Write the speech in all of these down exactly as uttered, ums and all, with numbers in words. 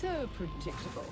So predictable.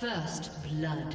First blood.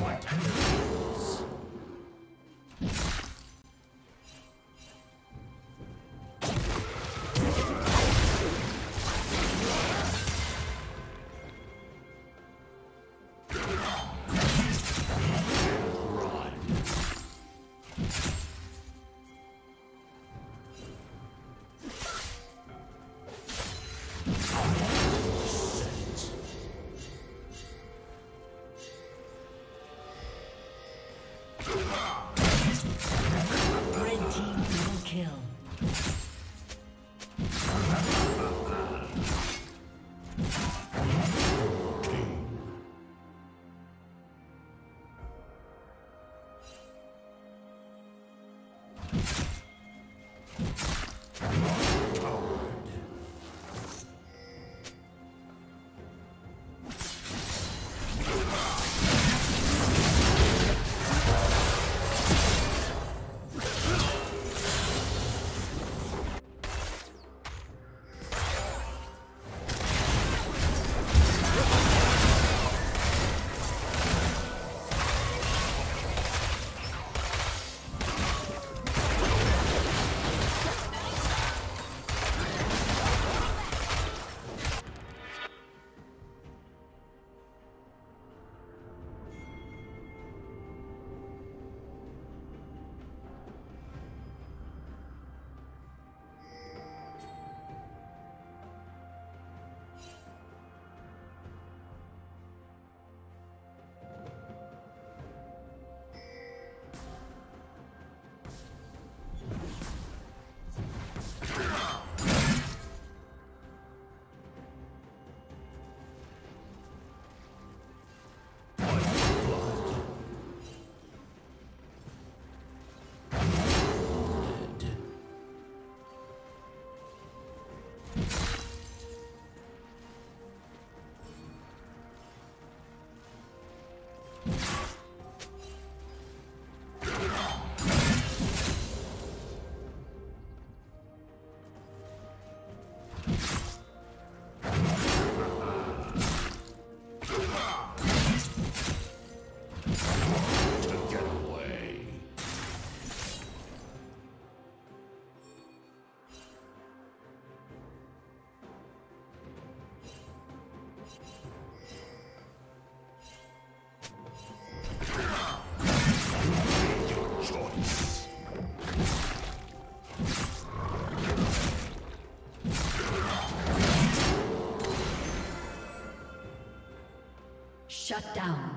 What? Shut down.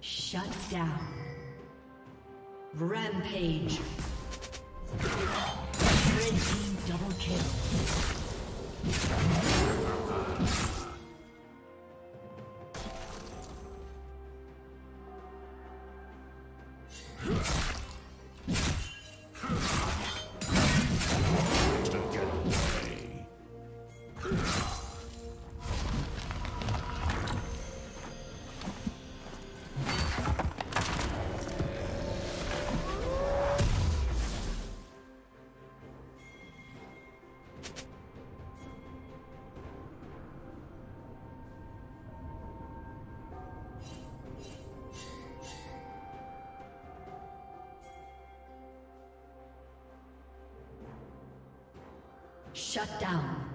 Shut down. Rampage. Red team double kill. Shut down.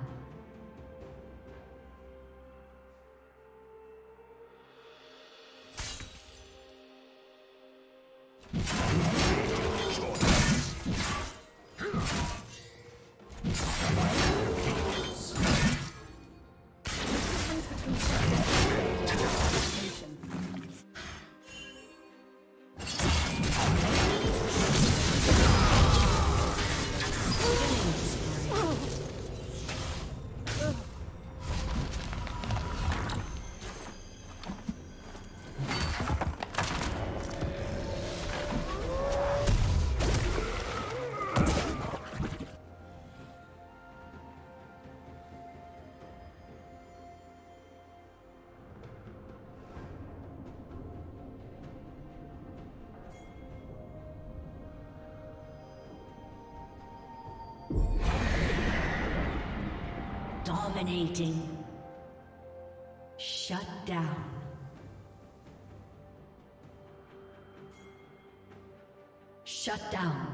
Dominating. Shut down. Shut down.